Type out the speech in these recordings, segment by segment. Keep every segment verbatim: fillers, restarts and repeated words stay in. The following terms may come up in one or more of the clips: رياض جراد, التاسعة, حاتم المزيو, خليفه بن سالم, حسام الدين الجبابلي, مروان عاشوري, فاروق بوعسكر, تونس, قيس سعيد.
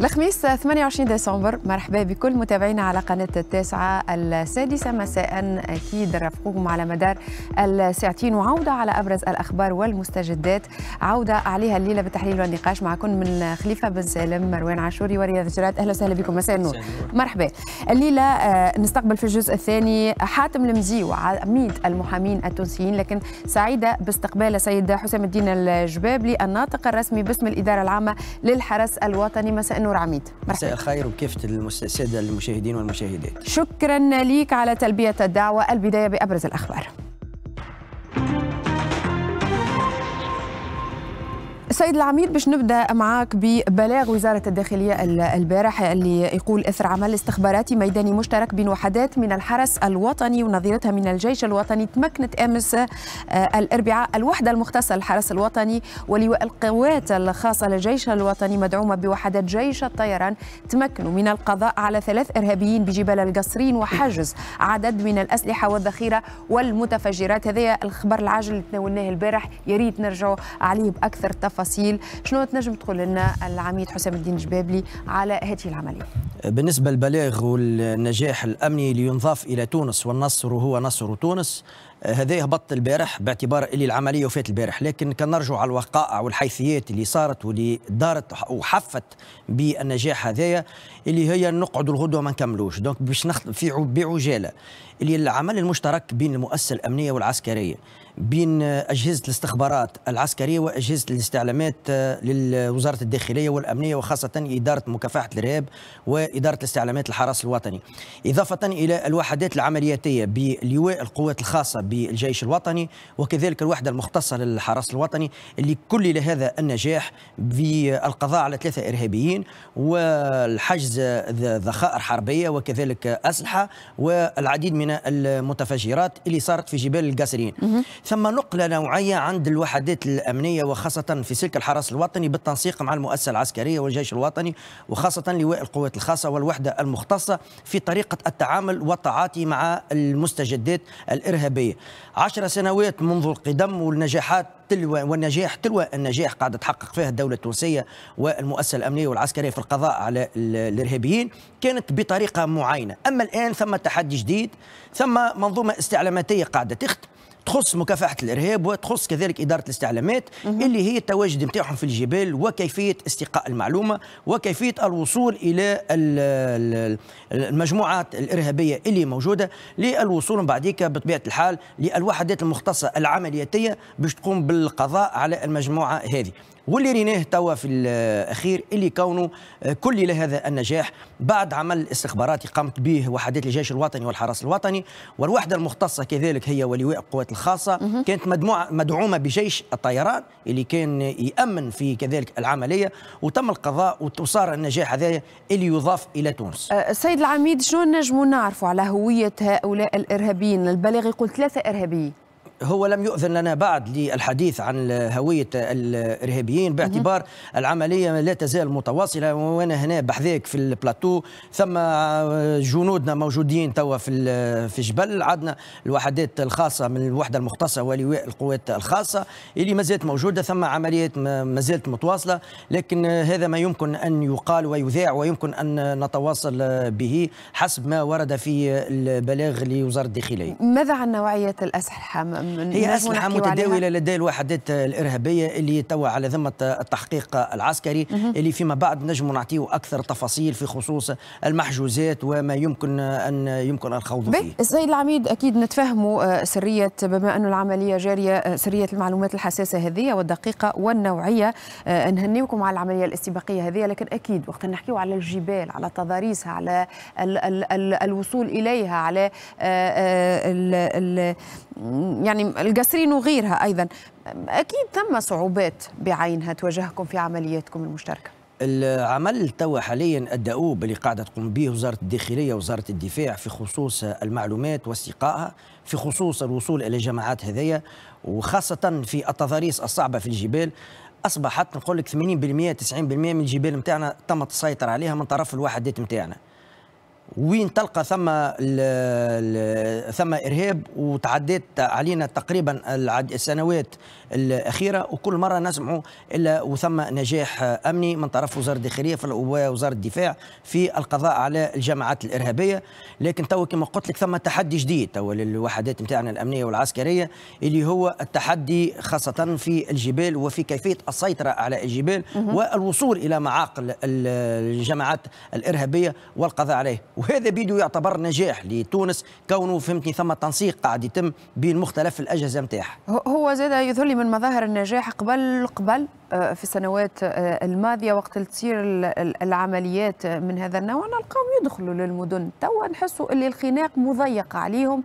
الخميس ثمانية وعشرين ديسمبر، مرحبا بكل متابعينا على قناة التاسعة السادسة مساء. أكيد رافقوكم على مدار الساعتين وعودة على أبرز الأخبار والمستجدات، عودة عليها الليلة بالتحليل والنقاش. معكم من خليفه بن سالم، مروان عاشوري ورياض جراد. أهلا وسهلا بكم، مساء النور. مرحبا. الليلة نستقبل في الجزء الثاني حاتم المزيو عميد المحامين التونسيين، لكن سعيدة باستقبال السيد حسام الدين الجبابلي الناطق الرسمي باسم الإدارة العامة للحرس الوطني. مساء النور عميد. مساء الخير وكيف الساده المشاهدين والمشاهدات. شكرا ليك على تلبيه الدعوه. البدايه بابرز الاخبار. سيد العميد، باش نبدا معاك ببلاغ وزاره الداخليه البارح اللي يقول اثر عمل استخباراتي ميداني مشترك بين وحدات من الحرس الوطني ونظيرتها من الجيش الوطني، تمكنت امس الاربعاء الوحده المختصه للحرس الوطني ولواء القوات الخاصه للجيش الوطني مدعومه بوحدات جيش الطيران، تمكنوا من القضاء على ثلاث ارهابيين بجبال القصرين وحجز عدد من الاسلحه والذخيره والمتفجرات. هذا الخبر العاجل اللي تناولناه البارح، يا ريت نرجعوا عليه باكثر تفاصيل. شنو تنجم تقول لنا العميد حسام الدين الجبابلي على هذه العملية؟ بالنسبة للبلاغ والنجاح الأمني لينضاف إلى تونس، والنصر هو نصر تونس، هذا هبط البارح باعتبار اللي العملية وفات البارح، لكن كان نرجع على الوقائع والحيثيات اللي صارت واللي دارت وحفت بالنجاح هذايا، اللي هي نقعدوا الغدوة ما نكملوش. دونك باش نخدم في بعجالة اللي العمل المشترك بين المؤسسة الأمنية والعسكرية، بين أجهزة الاستخبارات العسكرية وأجهزة الاستعلامات لوزارة الداخلية والأمنية وخاصة إدارة مكافحة الإرهاب وإدارة الاستعلامات الحرس الوطني، إضافة إلى الوحدات العملياتية بلواء القوات الخاصة بالجيش الوطني وكذلك الوحدة المختصة للحرس الوطني، اللي كل لهذا النجاح بالقضاء على ثلاثة إرهابيين والحجز ذخائر حربية وكذلك أسلحة والعديد من المتفجرات اللي صارت في جبال القاسرين. ثم نقلة نوعية عند الوحدات الأمنية وخاصة في سلك الحرس الوطني بالتنسيق مع المؤسسة العسكرية والجيش الوطني وخاصة لواء القوات الخاصة والوحدة المختصة في طريقة التعامل والتعاطي مع المستجدات الإرهابية. عشر سنوات منذ القدم والنجاحات تلو والنجاح تلو النجاح قاعدة تحقق فيها الدولة التونسية والمؤسسة الأمنية والعسكرية في القضاء على الإرهابيين كانت بطريقة معينة، أما الآن ثم تحدي جديد، ثم منظومة استعلاماتية قاعدة تخت تخص مكافحة الإرهاب وتخص كذلك إدارة الاستعلامات اللي هي التواجد نتاعهم في الجبال وكيفية استقاء المعلومة وكيفية الوصول إلى المجموعات الإرهابية اللي موجودة، للوصول من بعديك بطبيعة الحال للوحدات المختصة العملياتية باش تقوم بالقضاء على المجموعة هذه. واللي ريناه توا في الاخير اللي كونه كل لهذا النجاح بعد عمل استخباراتي قامت به وحدات الجيش الوطني والحرس الوطني والوحده المختصه كذلك هي ولواء القوات الخاصه، كانت مجموعه مدعومه بجيش الطيران اللي كان يامن في كذلك العمليه، وتم القضاء وصار النجاح هذا اللي يضاف الى تونس. السيد العميد، شنو نجموا نعرفوا على هويه هؤلاء الارهابيين؟ البلاغ يقول ثلاثه ارهابيين. هو لم يؤذن لنا بعد للحديث عن هوية الإرهابيين باعتبار العملية لا تزال متواصلة، وأنا هنا بحذاك في البلاتو ثم جنودنا موجودين توا في في جبل، عندنا الوحدات الخاصة من الوحدة المختصة ولواء القوات الخاصة اللي ما زالت موجودة، ثم عمليات ما زالت متواصلة، لكن هذا ما يمكن أن يقال ويذاع ويمكن أن نتواصل به حسب ما ورد في البلاغ لوزارة الداخلية. ماذا عن نوعية الأسلحة؟ هي أسلحة متداولة لدى الوحدات الإرهابية اللي توا على ذمة التحقيق العسكري اللي فيما بعد نجم نعطيه أكثر تفاصيل في خصوص المحجوزات وما يمكن أن يمكن الخوض فيه. السيد العميد، أكيد نتفهموا سرية بما أنه العملية جارية، سرية المعلومات الحساسة هذه والدقيقة والنوعية، نهنيكم على العملية الاستباقية هذه، لكن أكيد وقت نحكيوا على الجبال، على تضاريسها، على ال ال ال الوصول إليها، على ال ال يعني القصرين وغيرها أيضا، أكيد تم صعوبات بعينها تواجهكم في عملياتكم المشتركة. العمل توا حاليا الدؤوب اللي قاعدة تقوم به وزارة الداخلية ووزارة الدفاع في خصوص المعلومات واستقائها، في خصوص الوصول إلى جماعات هذية، وخاصة في التضاريس الصعبة في الجبال، أصبحت نقول لك ثمانين بالمئة تسعين بالمئة من الجبال نتاعنا تمت السيطرة عليها من طرف الوحدات نتاعنا. وين تلقى ثم ثم إرهاب، وتعديت علينا تقريبا السنوات الأخيرة وكل مرة نسمعوا إلا وثم نجاح أمني من طرف وزارة الداخلية ووزارة الدفاع في القضاء على الجماعات الإرهابية. لكن تو كما قلت لك ثم تحدي جديد تو للوحدات نتاعنا الأمنية والعسكرية، اللي هو التحدي خاصة في الجبال وفي كيفية السيطرة على الجبال والوصول إلى معاقل الجماعات الإرهابية والقضاء عليه. وهذا بيدو يعتبر نجاح لتونس، كونه فهمتني ثم تنسيق قاعد يتم بين مختلف الاجهزه نتاعها. هو زاد يظهر لي من مظاهر النجاح قبل قبل في السنوات الماضيه وقت تصير العمليات من هذا النوع نلقاهم يدخلوا للمدن، توا نحسوا اللي الخناق مضيق عليهم،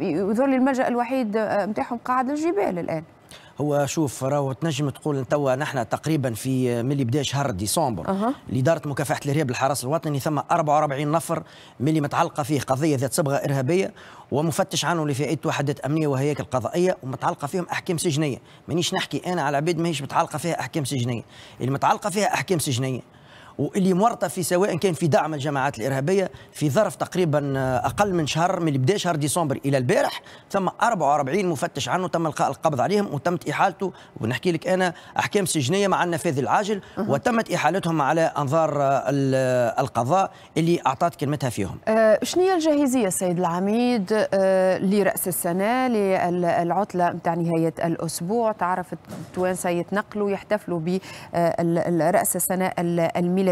يظهر لي الملجا الوحيد نتاعهم قاعد الجبال الان. هو شوف راهو تنجم تقول توا نحن تقريبا في ملي بدا شهر ديسمبر أه. لإدارة مكافحة الإرهاب الحرس الوطني ثم أربعة وأربعين نفر ملي متعلقة فيه قضية ذات صبغة إرهابية ومفتش عنه لفئة وحدات أمنية وهياكل قضائية ومتعلقة فيهم أحكام سجنية. مانيش نحكي أنا على عباد ماهيش متعلقة فيها أحكام سجنية، اللي متعلقة فيها أحكام سجنية واللي مورطه في سواء كان في دعم الجماعات الارهابيه في ظرف تقريبا اقل من شهر، من بدا شهر ديسمبر الى البارح ثم أربعة وأربعين مفتش عنه تم القاء القبض عليهم وتمت احالته، ونحكي لك انا احكام سجنيه مع النفاذ العاجل أه. وتمت احالتهم على انظار القضاء اللي اعطت كلمتها فيهم. أه شنو هي الجاهزيه السيد العميد أه لراس السنه للعطله نتاع نهايه الاسبوع؟ تعرفت التوانسه يتنقلوا يحتفلوا براس السنه الميلاديه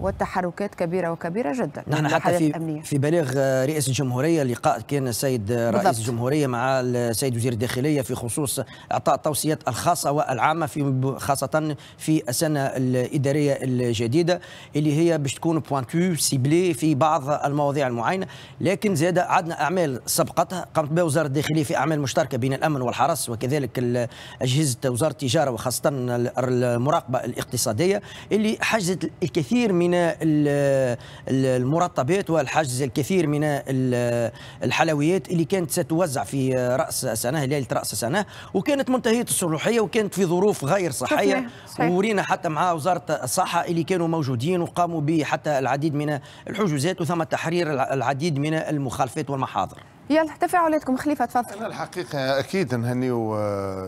والتحركات كبيرة وكبيرة جدا. نحن حتى في, في بلاغ رئيس الجمهورية، لقاء كان السيد رئيس الجمهورية مع السيد وزير الداخلية في خصوص إعطاء التوصيات الخاصة والعامة في خاصة في السنة الإدارية الجديدة اللي هي باش تكون بوانتو سيبلي في بعض المواضيع المعينة. لكن زادة عندنا أعمال سبقتها قامت بها وزارة الداخلية في أعمال مشتركة بين الأمن والحرس وكذلك أجهزة وزارة التجارة وخاصة المراقبة الاقتصادية اللي حجزت الكثير من المرطبات والحجز الكثير من الحلويات اللي كانت ستوزع في رأس السنة ليلة رأس السنة، وكانت منتهية الصلاحية وكانت في ظروف غير صحية. ورينا حتى مع وزارة الصحة اللي كانوا موجودين وقاموا بحتى العديد من الحجوزات وثم تحرير العديد من المخالفات والمحاضر. يلا تفاعلاتكم خليفة تفضل. أنا الحقيقة أكيد نهنيو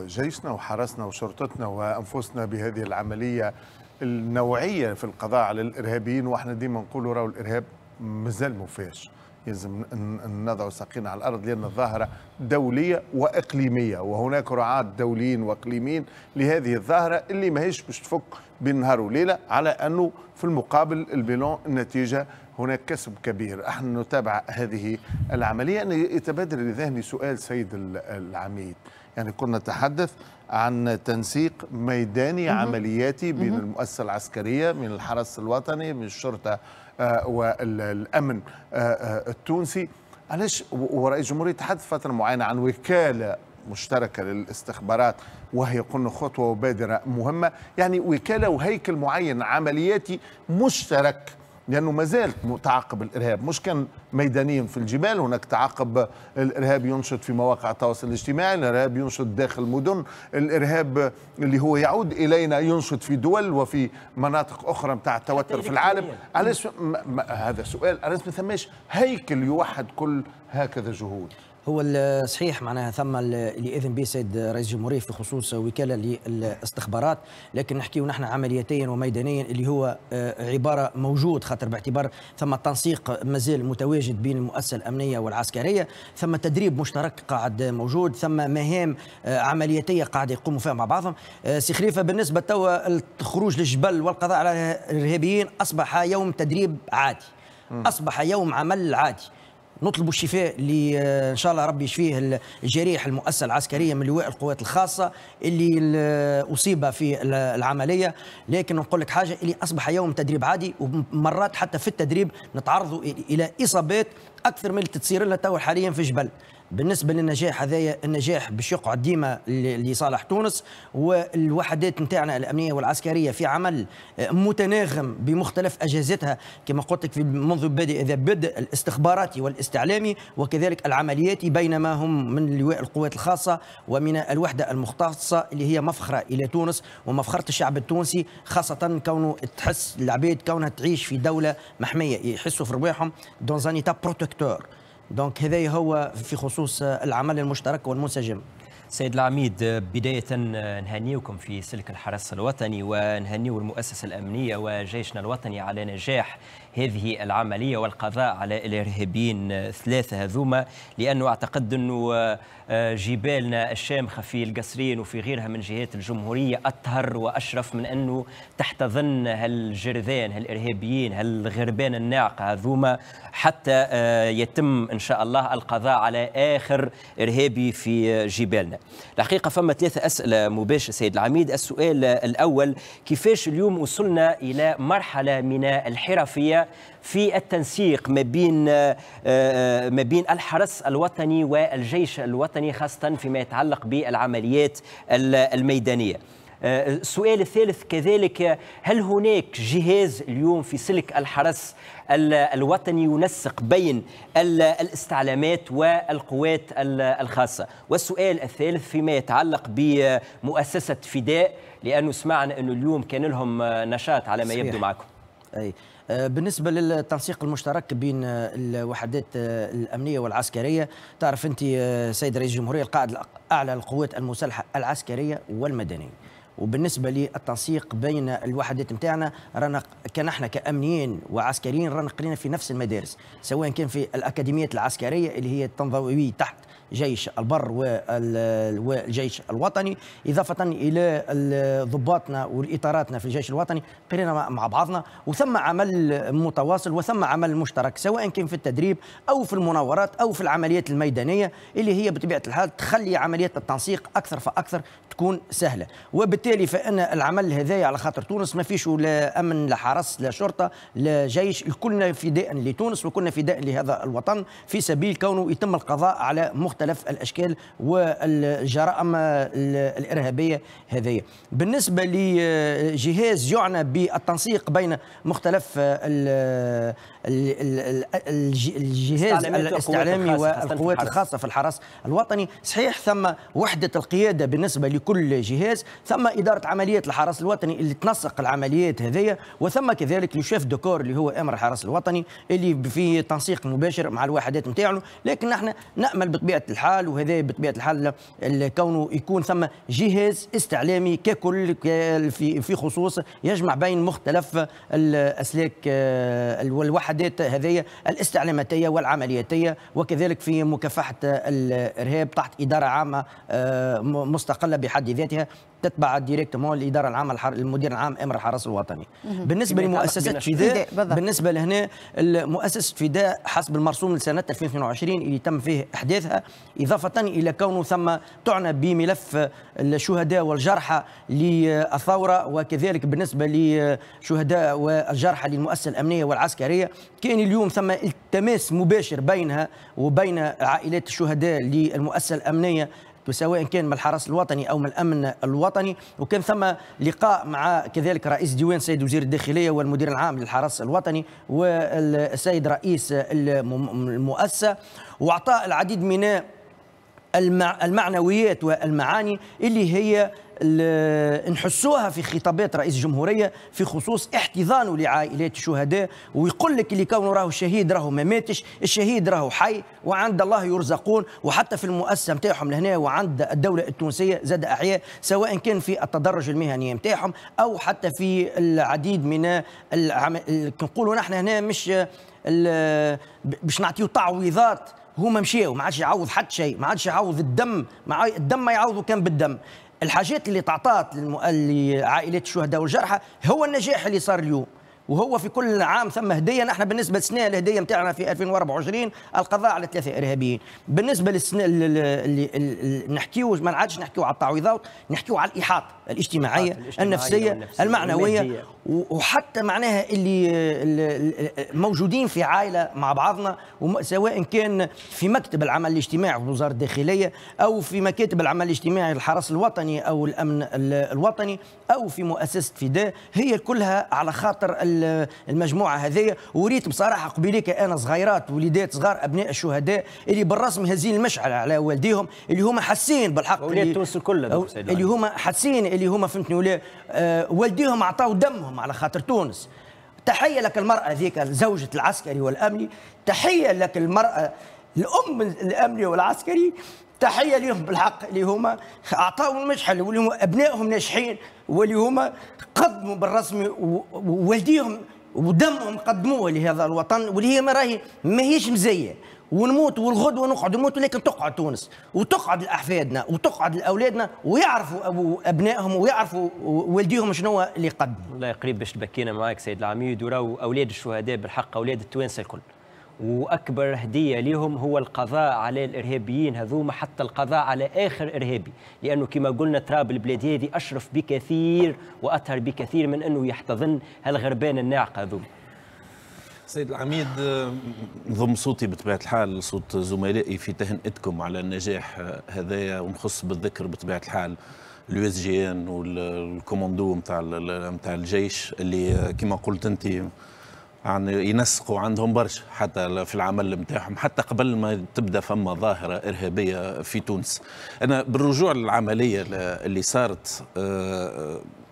جيشنا وحرسنا وشرطتنا وأنفسنا بهذه العملية النوعية في القضاء على الإرهابيين، وإحنا ديما نقولوا راهو الإرهاب مازال ما فاش، لازم نضع ساقينا على الأرض لأن الظاهرة دولية وإقليمية وهناك رعاة دوليين وإقليميين لهذه الظاهرة اللي ماهيش باش تفك بين نهار وليلة، على أنه في المقابل البيلون النتيجة هناك كسب كبير. احنا نتابع هذه العملية. أنا يتبادر لذهني سؤال سيد العميد، يعني كنا نتحدث عن تنسيق ميداني عملياتي بين المؤسسة العسكرية من الحرس الوطني من الشرطة آه والأمن آه آه التونسي. علاش ورئيس الجمهورية تحدث فترة معينة عن وكالة مشتركة للاستخبارات وهي قلنا خطوة وبادرة مهمة، يعني وكالة وهيكل معين عملياتي مشترك لأنه ما زال تعاقب الإرهاب مش كان ميدانيا في الجبال، هناك تعاقب الإرهاب ينشط في مواقع التواصل الاجتماعي، الإرهاب ينشط داخل المدن، الإرهاب اللي هو يعود إلينا ينشط في دول وفي مناطق أخرى متاع التوتر في العالم. علاش هذا سؤال، علاش ما ثماش هيكل يوحد كل هكذا جهود؟ هو الصحيح معناها ثم اللي اذن به السيد رئيس الجمهوريه في خصوص وكاله للاستخبارات، لكن نحكيو نحن عملياتيا وميدانيا اللي هو عباره موجود، خاطر باعتبار ثم تنسيق مازال متواجد بين المؤسسه الامنيه والعسكريه، ثم تدريب مشترك قاعد موجود، ثم مهام عملياتيه قاعد يقوموا فيها مع بعضهم. سي خليفه بالنسبه توا الخروج للجبل والقضاء على الارهابيين اصبح يوم تدريب عادي، اصبح يوم عمل عادي. نطلب الشفاء اللي ان شاء الله ربي يشفيه الجريح المؤسسه العسكريه من لواء القوات الخاصه اللي اصيب في العمليه، لكن نقول لك حاجه اللي اصبح يوم تدريب عادي، ومرات حتى في التدريب نتعرضوا الى اصابات اكثر من اللي تصير لنا توا حاليا في جبل بالنسبه للنجاح هذايا، النجاح باش يقعد ديما لصالح تونس، والوحدات نتاعنا الامنيه والعسكريه في عمل متناغم بمختلف اجهزتها كما قلت لك في منذ بادئ اذا بدء الاستخباراتي والاستعلامي وكذلك العملياتي، بينما هم من لواء القوات الخاصه ومن الوحده المختصه اللي هي مفخره الى تونس ومفخره الشعب التونسي، خاصه كونه تحس العباد كونها تعيش في دوله محميه، يحسوا في رواحهم دون زان ايتا بروتيكتور. دونك هذا هو في خصوص العمل المشترك والمنسجم. سيد العميد، بداية نهنيوكم في سلك الحرس الوطني ونهنيو المؤسسة الأمنية وجيشنا الوطني على نجاح هذه العملية والقضاء على الإرهابيين الثلاثة هذوما، لأنه أعتقد أنه جبالنا الشامخة في القصرين وفي غيرها من جهات الجمهورية أطهر وأشرف من أنه تحتضن هالجرذان هالإرهابيين هالغربان الناعقة هذوما حتى يتم إن شاء الله القضاء على آخر إرهابي في جبالنا. الحقيقة فما ثلاثة أسئلة مباشرة سيد العميد. السؤال الأول، كيفاش اليوم وصلنا إلى مرحلة من الحرفية في التنسيق ما بين ما بين الحرس الوطني والجيش الوطني خاصة فيما يتعلق بالعمليات الميدانية؟ السؤال الثالث كذلك، هل هناك جهاز اليوم في سلك الحرس الوطني ينسق بين الاستعلامات والقوات الخاصة؟ والسؤال الثالث فيما يتعلق بمؤسسة فداء، لأنه سمعنا أنه اليوم كان لهم نشاط على ما يبدو معكم. أي. بالنسبة للتنسيق المشترك بين الوحدات الأمنية والعسكرية، تعرف أنت سيد رئيس الجمهورية القائد الأعلى للقوات المسلحة العسكرية والمدنية، وبالنسبة للتنسيق بين الوحدات نتاعنا رانا كنحنا كأمنيين وعسكريين رانا قرينا في نفس المدارس، سواء كان في الأكاديميات العسكرية اللي هي تنضوي تحت جيش البر والجيش الوطني، إضافة إلى ضباطنا والإطاراتنا في الجيش الوطني، قرينا مع بعضنا وثم عمل متواصل وثم عمل مشترك سواء كان في التدريب أو في المناورات أو في العمليات الميدانية اللي هي بطبيعة الحال تخلي عملية التنسيق أكثر فأكثر تكون سهلة، وبالتالي فإن العمل هذايا على خاطر تونس ما فيش لا أمن لا حرس لا شرطة لا جيش، كلنا فداء لتونس وكلنا فداء لهذا الوطن في سبيل كونه يتم القضاء على مختلف الاشكال والجرائم الارهابيه هذه. بالنسبه لجهاز يعنى بالتنسيق بين مختلف الجهاز الاستعلامي والقوات الخاصه في الحرس الوطني، صحيح ثم وحده القياده بالنسبه لكل جهاز، ثم اداره عمليات الحرس الوطني اللي تنسق العمليات هذه، وثم كذلك الشيف دكور اللي هو امر الحرس الوطني اللي في تنسيق مباشر مع الوحدات نتاعنا. لكن احنا نامل بطبيعه الحال، وهذا بطبيعه الحال كونه يكون ثم جهاز استعلامي ككل في خصوص يجمع بين مختلف الاسلاك والوحدات هذه الاستعلاماتيه والعملياتيه، وكذلك في مكافحه الارهاب تحت اداره عامه مستقله بحد ذاتها تتبع ديريكتومون الاداره العامه المدير العام امر الحرس الوطني. بالنسبه لمؤسسه فداء، بالنسبه لهنا مؤسسه فداء حسب المرسوم لسنه ألفين واثنين وعشرين اللي تم فيه احداثها، اضافه الى كونه ثم تعنى بملف الشهداء والجرحى للثوره، وكذلك بالنسبه لشهداء والجرحى للمؤسسه الامنيه والعسكريه، كان اليوم ثم التماس مباشر بينها وبين عائلات الشهداء للمؤسسه الامنيه سواء كان من الحرس الوطني أو من الأمن الوطني، وكان ثم لقاء مع كذلك رئيس ديوان سيد وزير الداخلية والمدير العام للحرس الوطني والسيد رئيس المؤسسة، وأعطى العديد من المعنويات والمعاني اللي هي نحسوها في خطابات رئيس الجمهورية في خصوص احتضانه لعائلات الشهداء، ويقول لك اللي كونه راهو شهيد راهو ما ماتش، الشهيد راهو حي وعند الله يرزقون، وحتى في المؤسسة نتاعهم لهنا وعند الدولة التونسية زاد أحياء، سواء كان في التدرج المهني نتاعهم أو حتى في العديد من العمل. نقولوا نحن هنا مش باش نعطيو تعويضات، هما مشاو ما عادش يعوض حتى شيء، ما عادش يعوض الدم، مع الدم ما يعوضوا كان بالدم. الحاجات اللي تعطات لعائلات الشهداء والجرحى هو النجاح اللي صار اليوم، وهو في كل عام ثم هديه. نحن بالنسبه للسنه الهديه نتاعنا في ألفين وأربعة وعشرين القضاء على ثلاثه ارهابيين. بالنسبه للسنه اللي نحكيو ما عادش نحكيو على التعويضات، نحكيو على الاحاطه الاجتماعيه, الاجتماعية النفسيه, النفسية المعنويه المادية. وحتى معناها اللي موجودين في عائله مع بعضنا، سواء كان في مكتب العمل الاجتماعي في وزاره الداخليه او في مكاتب العمل الاجتماعي الحرس الوطني او الامن الوطني او في مؤسسه فداء، هي كلها على خاطر المجموعه هذه. وريت بصراحه قبيليك انا صغيرات وليدات صغار ابناء الشهداء اللي بالرسم هزين المشعل على والديهم، اللي هما حاسين بالحق، ولاد تونس الكل اللي هما حاسين، اللي هما فهمتني ولا آه والديهم عطاو دمهم على خاطر تونس. تحيه لك المراه ذيك زوجة العسكري والامني، تحيه لك المراه الام الامني والعسكري، تحيه لهم بالحق اللي هما اعطاو المشحل واللي هما ابنائهم ناجحين واللي هما قدموا بالرسم ووالديهم ودمهم قدموه لهذا الوطن، واللي هي راهي ماهيش مزيه ونموت والغدوه نقعد نموت، لكن تقعد تونس وتقعد لاحفادنا وتقعد لاولادنا ويعرفوا ابو ابنائهم ويعرفوا والديهم شنو اللي قدموا. والله قريب باش تبكينا معاك سيد العميد، وراو اولاد الشهداء بالحق اولاد التوانسه الكل، واكبر هديه ليهم هو القضاء على الارهابيين هذوما، حتى القضاء على اخر ارهابي، لانه كما قلنا تراب البلاد هذه اشرف بكثير واطهر بكثير من انه يحتضن هالغربان الناعقه هذوما. سيد العميد، نضم صوتي بطبيعه الحال صوت زملائي في تهنئتكم على النجاح هذايا، ونخص بالذكر بطبيعه الحال اليو اس جي ان والكوموندو نتاع نتاع الجيش اللي كما قلت انت يعني ينسقوا عندهم برشا حتى في العمل نتاعهم، حتى قبل ما تبدا فما ظاهره ارهابيه في تونس. انا بالرجوع للعمليه اللي صارت،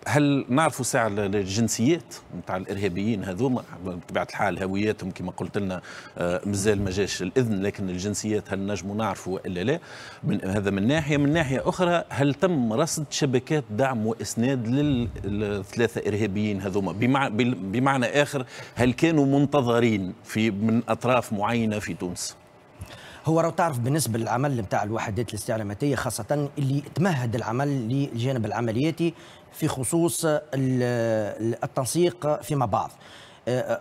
هل نعرفوا ساعه الجنسيات نتاع الارهابيين هذوما؟ بطبيعه الحال هوياتهم كما قلت لنا مازال ما جاش الاذن، لكن الجنسيات هل نجموا نعرفوا ولا لا؟ من هذا من ناحيه، من ناحيه اخرى هل تم رصد شبكات دعم واسناد للثلاثه ارهابيين هذوما؟ بمعنى اخر هل كانوا منتظرين في من اطراف معينه في تونس؟ هو راه تعرف بالنسبه للعمل نتاع الوحدات الاستعلاماتيه خاصه اللي تمهد العمل للجانب العملياتي في خصوص التنسيق فيما بعض،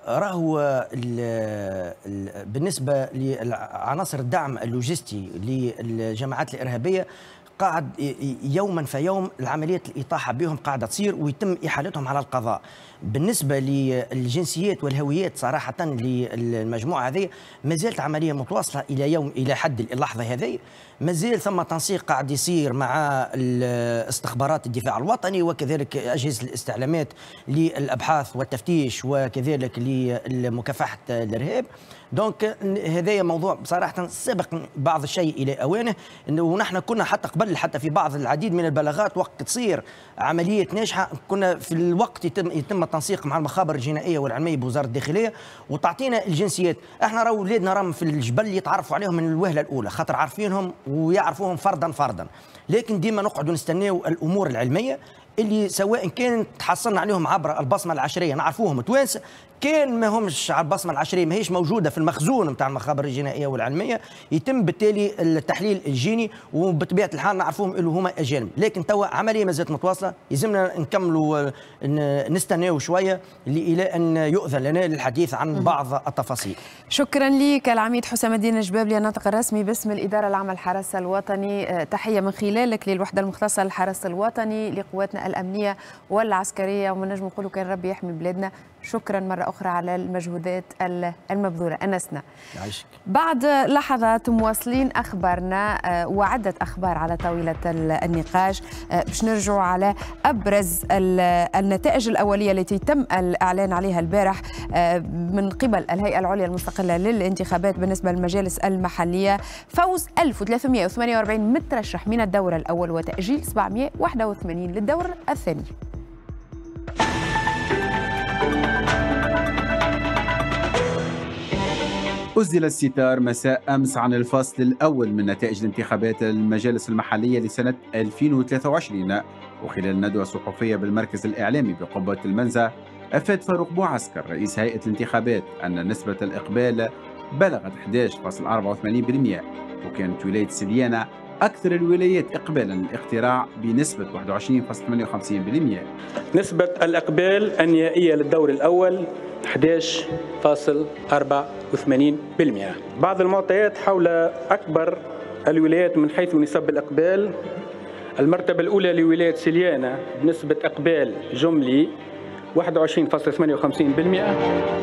راهو بالنسبه لعناصر الدعم اللوجستي للجماعات الارهابيه قاعد يوما فيوم العمليات الاطاحه بهم قاعده تصير ويتم احالتهم على القضاء. بالنسبه للجنسيات والهويات صراحه للمجموعه هذه مازالت عمليه متواصله الى يوم الى حد اللحظه هذه، مازال ثم تنسيق قاعد يصير مع استخبارات الدفاع الوطني وكذلك اجهزه الاستعلامات للابحاث والتفتيش وكذلك لمكافحه الارهاب. دونك هذايا موضوع بصراحه سبق بعض الشيء الى اوانه، ونحن كنا حتى قبل حتى في بعض العديد من البلاغات وقت تصير عمليه ناجحه كنا في الوقت يتم يتم التنسيق مع المخابر الجنائيه والعلميه بوزاره الداخليه وتعطينا الجنسيات. احنا راهو ولادنا راهم في الجبل يتعرفوا عليهم من الوهله الاولى خاطر عارفينهم ويعرفوهم فردا فردا، لكن ديما نقعدوا نستناو الامور العلميه اللي سواء كان تحصلنا عليهم عبر البصمه العشريه نعرفوهم توانسه، كان ما همش على البصمه العشريه ماهيش موجوده في المخزون نتاع المخابر الجنائيه والعلميه، يتم بالتالي التحليل الجيني وبطبيعه الحال نعرفوهم اللي هما اجانب، لكن توا عمليه ما زالت متواصله، يلزمنا نكملوا نستناو شويه الى ان يؤذن لنا للحديث عن بعض التفاصيل. شكرا لك العميد حسام الدين الجبابلي الناطق الرسمي باسم الاداره العامه الحرس الوطني، تحيه من خلالك للوحده المختصه للحرس الوطني لقواتنا الامنيه والعسكريه، وما نجم نقولوا كان ربي يحمي بلادنا. شكرا مره اخرى على المجهودات المبذوله انسنا. عايشك. بعد لحظات مواصلين اخبارنا وعده اخبار على طاوله النقاش باش نرجعوا على ابرز النتائج الاوليه التي تم الاعلان عليها البارح من قبل الهيئه العليا المستقله للانتخابات بالنسبه للمجالس المحليه، فوز ألف وثلاثمئة وثمانية وأربعين مترشح من الدور الاول وتاجيل سبعمئة وواحد وثمانين للدور الثاني. أُزل الستار مساء أمس عن الفصل الأول من نتائج الانتخابات المجالس المحلية لسنة ألفين وثلاثة وعشرين، وخلال ندوة صحفية بالمركز الإعلامي بقبة المنزه أفاد فاروق بوعسكر رئيس هيئة الانتخابات أن نسبة الإقبال بلغت أحد عشر فاصلة أربعة وثمانين بالمئة، وكانت ولاية سليانة أكثر الولايات إقبالاً للاقتراع بنسبة واحد وعشرين فاصلة ثمانية وخمسين بالمئة. نسبة الإقبال النهائية للدور الأول أحد عشر فاصلة أربعة وثمانين بالمئة. بعض المعطيات حول أكبر الولايات من حيث نسب الإقبال. المرتبة الأولى لولاية سليانة نسبة إقبال جملي واحد وعشرين فاصلة ثمانية وخمسين بالمئة.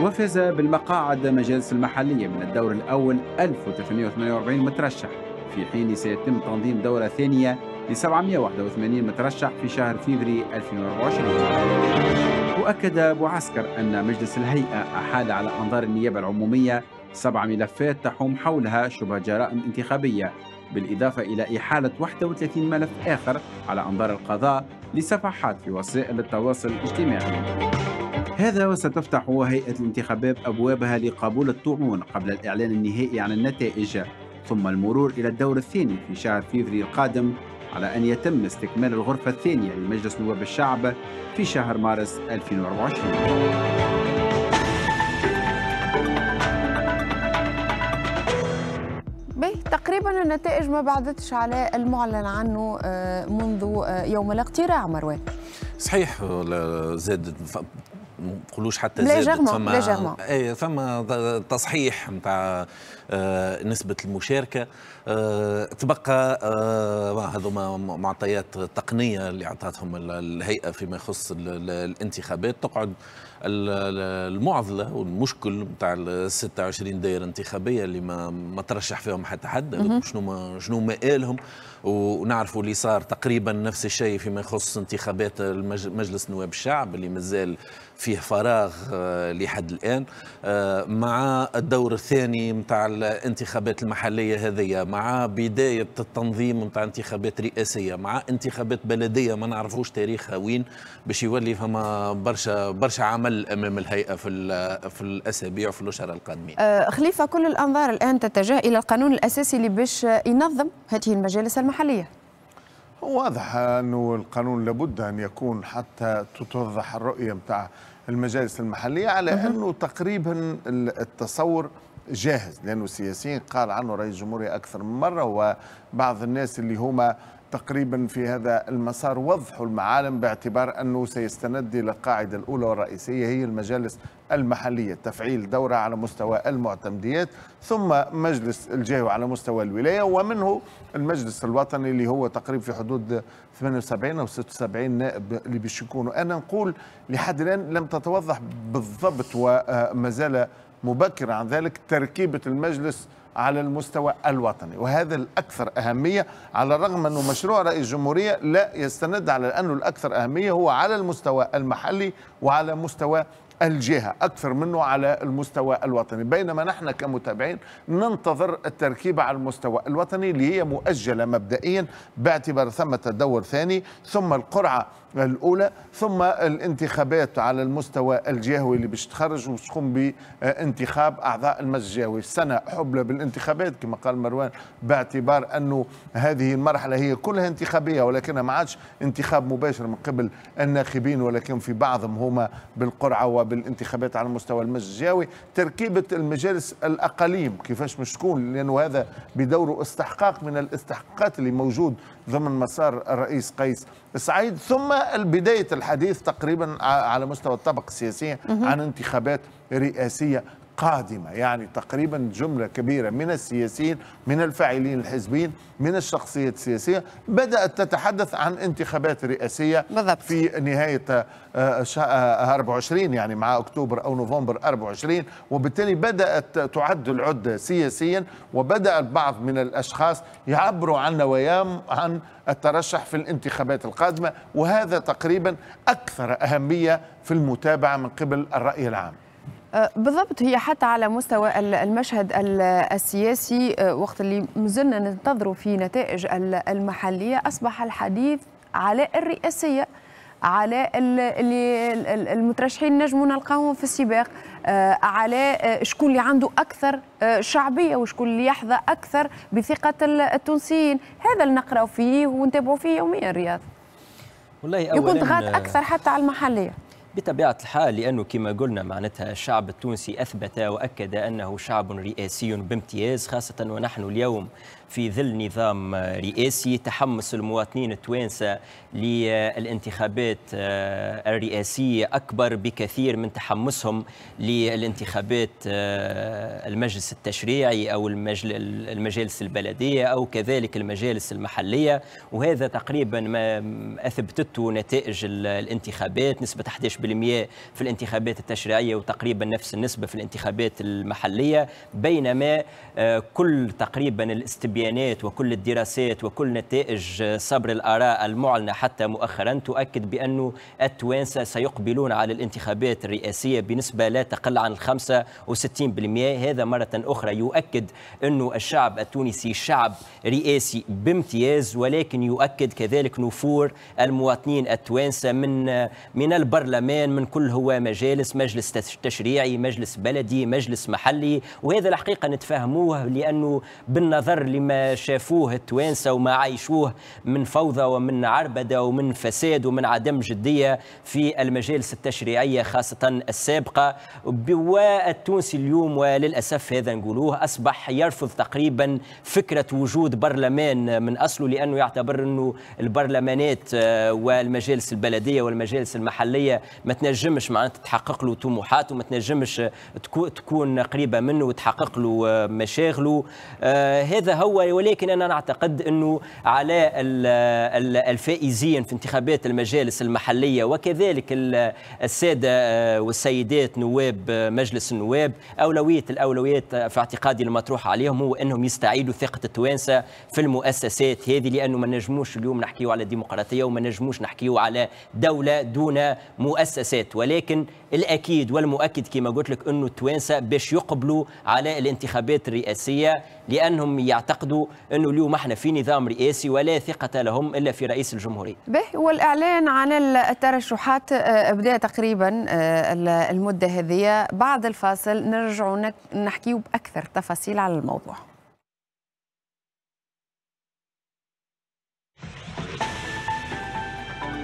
وفاز بالمقاعد المجالس المحلية من الدور الأول ألف وثلاثمئة وثمانية وأربعين مترشح، في حين سيتم تنظيم دورة ثانية ل سبعمئة وواحد وثمانين مترشح في شهر فبراير ألفين وأربعة وعشرين. وأكد بوعسكر أن مجلس الهيئة أحال على أنظار النيابة العمومية سبع ملفات تحوم حولها شبه جرائم انتخابية، بالإضافة إلى إحالة واحد وثلاثين ملف آخر على أنظار القضاء لصفحات في وسائل التواصل الاجتماعي. هذا وستفتح هيئة الانتخابات أبوابها لقبول الطعون قبل الإعلان النهائي عن النتائج، ثم المرور إلى الدور الثاني في شهر فبراير القادم، على أن يتم استكمال الغرفة الثانية لمجلس نواب الشعب في شهر مارس ألفين وأربعة وعشرين. تقريبا النتائج ما بعدتش على المعلن عنه منذ يوم الاقتراع مروان. صحيح، ولا زادت ما نقولوش حتى زادت، فما اي فما تصحيح نتاع نسبة المشاركة. تبقى هذوما معطيات تقنية اللي عطاتهم الهيئة فيما يخص الانتخابات، تقعد المعضله والمشكل نتاع ال ستة وعشرين دائره انتخابيه اللي ما ما ترشح فيهم حتى حد، شنو ما شنو مآلهم. ونعرفوا اللي صار تقريبا نفس الشيء فيما يخص انتخابات مجلس نواب الشعب اللي مازال فيه فراغ لحد الان، مع الدور الثاني نتاع الانتخابات المحليه هذه، مع بدايه التنظيم نتاع انتخابات رئاسيه، مع انتخابات بلديه ما نعرفوش تاريخها وين، باش يولي فما برشا برشا عمل أمام الهيئة في في الأسابيع وفي الأشهر القادمين. آه خليفة، كل الأنظار الآن تتجه إلى القانون الأساسي اللي باش ينظم هذه المجالس المحلية. واضح أنه القانون لابد أن يكون حتى تتوضح الرؤية متاع المجالس المحلية، على أنه تقريبا التصور جاهز، لأنه السياسيين قال عنه رئيس الجمهورية أكثر من مرة، وبعض الناس اللي هما تقريبا في هذا المسار وضحوا المعالم، باعتبار أنه سيستند إلى القاعدة الأولى والرئيسية هي المجالس المحلية، تفعيل دورة على مستوى المعتمديات، ثم مجلس الجهوي على مستوى الولاية، ومنه المجلس الوطني اللي هو تقريبا في حدود ثمانية وسبعين أو ستة وسبعين نائب اللي باش يكونوا. أنا نقول لحد الآن لم تتوضح بالضبط وما زال مبكر عن ذلك تركيبة المجلس على المستوى الوطني، وهذا الأكثر أهمية، على الرغم أنه مشروع رئيس الجمهورية لا يستند على أنه الأكثر أهمية هو على المستوى المحلي وعلى مستوى الجهة أكثر منه على المستوى الوطني، بينما نحن كمتابعين ننتظر التركيبة على المستوى الوطني اللي هي مؤجلة مبدئيا، باعتبار ثمة دور ثاني، ثم القرعة الأولى، ثم الانتخابات على المستوى الجهوي اللي باش تخرج وتقوم بانتخاب أعضاء المجلس الجهوي، سنة حبلى بالانتخابات كما قال مروان، باعتبار أنه هذه المرحلة هي كلها انتخابية، ولكنها ما عادش انتخاب مباشر من قبل الناخبين، ولكن في بعضهم هما بالقرعة بالانتخابات على مستوى المجلس الجهوي. تركيبة المجالس الأقاليم كيفاش مش تكون، لأنه هذا بدوره استحقاق من الاستحقاقات اللي موجود ضمن مسار الرئيس قيس سعيد، ثم بداية الحديث تقريبا على مستوى الطبقة السياسية عن انتخابات رئاسية قادمة. يعني تقريبا جملة كبيرة من السياسيين، من الفاعلين الحزبيين، من الشخصيات السياسية بدأت تتحدث عن انتخابات رئاسية بالضبط في نهاية أربعة وعشرين، يعني مع أكتوبر أو نوفمبر أربعة وعشرين، وبالتالي بدأت تعد العدة سياسيا، وبدأ البعض من الأشخاص يعبروا عن نواياهم عن الترشح في الانتخابات القادمة، وهذا تقريبا أكثر أهمية في المتابعة من قبل الرأي العام. بالضبط، هي حتى على مستوى المشهد السياسي وقت اللي مازلنا ننتظروا في نتائج المحلية أصبح الحديث على الرئاسية، على المترشحين نجموا نلقاهم في السباق، على شكون اللي عنده أكثر شعبية وشكون اللي يحظى أكثر بثقة التونسيين. هذا اللي نقرأ فيه ونتابعوا فيه يوميا. رياض والله أولاً يكون تغاد أكثر حتى على المحلية بطبيعة الحال، لأنه كما قلنا معناتها الشعب التونسي أثبت وأكد أنه شعب رئاسي بامتياز، خاصة ونحن اليوم في ظل نظام رئاسي. تحمس المواطنين التوانسة للانتخابات الرئاسية أكبر بكثير من تحمسهم للانتخابات المجلس التشريعي أو المجالس البلدية أو كذلك المجالس المحلية، وهذا تقريبا ما أثبتته نتائج الانتخابات، نسبة أحد عشر بالمئة في الانتخابات التشريعية وتقريبا نفس النسبة في الانتخابات المحلية، بينما كل تقريبا الاستبيانات وكل الدراسات وكل نتائج صبر الآراء المعلنة حتى مؤخرا تؤكد بأن التوانسة سيقبلون على الانتخابات الرئاسية بنسبة لا تقل عن خمسة وستين بالمئة. هذا مرة أخرى يؤكد أن الشعب التونسي شعب رئاسي بامتياز، ولكن يؤكد كذلك نفور المواطنين التوانسة من من البرلمان، من كل هو مجالس، مجلس تشريعي، مجلس بلدي، مجلس محلي. وهذا الحقيقة نتفاهموه لأنه بالنظر لما شافوه التوانسة وما عايشوه من فوضى ومن عربدة ومن فساد ومن عدم جدية في المجالس التشريعية خاصة السابقة. والتونسي اليوم وللأسف هذا نقولوه أصبح يرفض تقريبا فكرة وجود برلمان من أصله، لأنه يعتبر أنه البرلمانات والمجالس البلدية والمجالس المحلية ما تنجمش معناتها تحقق له طموحاته، وما تنجمش تكون قريبة منه وتحقق له مشاغله. هذا هو. ولكن أنا نعتقد أنه على الفائزين في انتخابات المجالس المحلية وكذلك السادة والسيدات نواب مجلس النواب أولوية الأولويات في اعتقادي المطروح عليهم هو أنهم يستعيدوا ثقة التوانسة في المؤسسات هذه، لأنه ما نجموش اليوم نحكيو على ديمقراطية وما نجموش نحكيو على دولة دون مؤسسات. ولكن الأكيد والمؤكد كما قلت لك أنه التوانسة باش يقبلوا على الانتخابات الرئاسية، لأنهم يعتقدوا أنه اليوم احنا في نظام رئاسي ولا ثقة لهم إلا في رئيس الجمهورية. به والإعلان عن الترشحات بدأ تقريبا المدة هذه. بعد الفاصل نرجع نحكيو بأكثر تفاصيل على الموضوع.